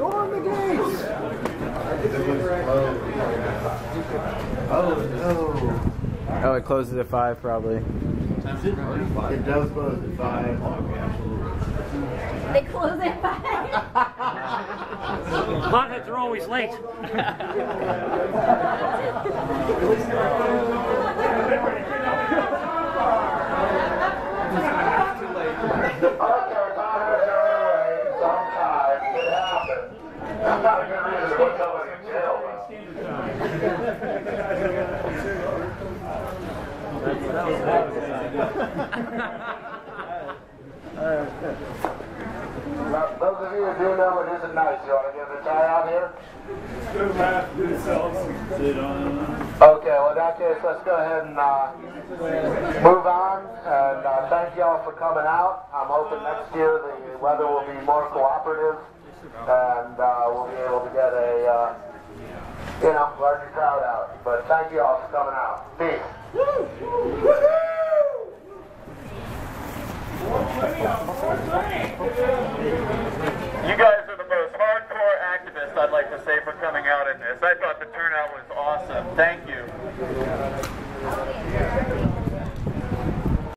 Storm the gates! Oh, no. Oh, it closes at 5 probably. It does close at 5. They close at 5? Hotheads are always late. I'm not a good reason to tell us in jail. Now, those of you who do know it isn't nice, you want to get a tie out here? Okay, well in that case, let's go ahead and move on. And thank you all for coming out. I'm hoping next year the weather will be more cooperative. And we'll be able to get a, larger crowd out. But thank you all for coming out. Peace. You guys are the most hardcore activists, I'd like to say, for coming out in this. I thought the turnout was awesome. Thank you.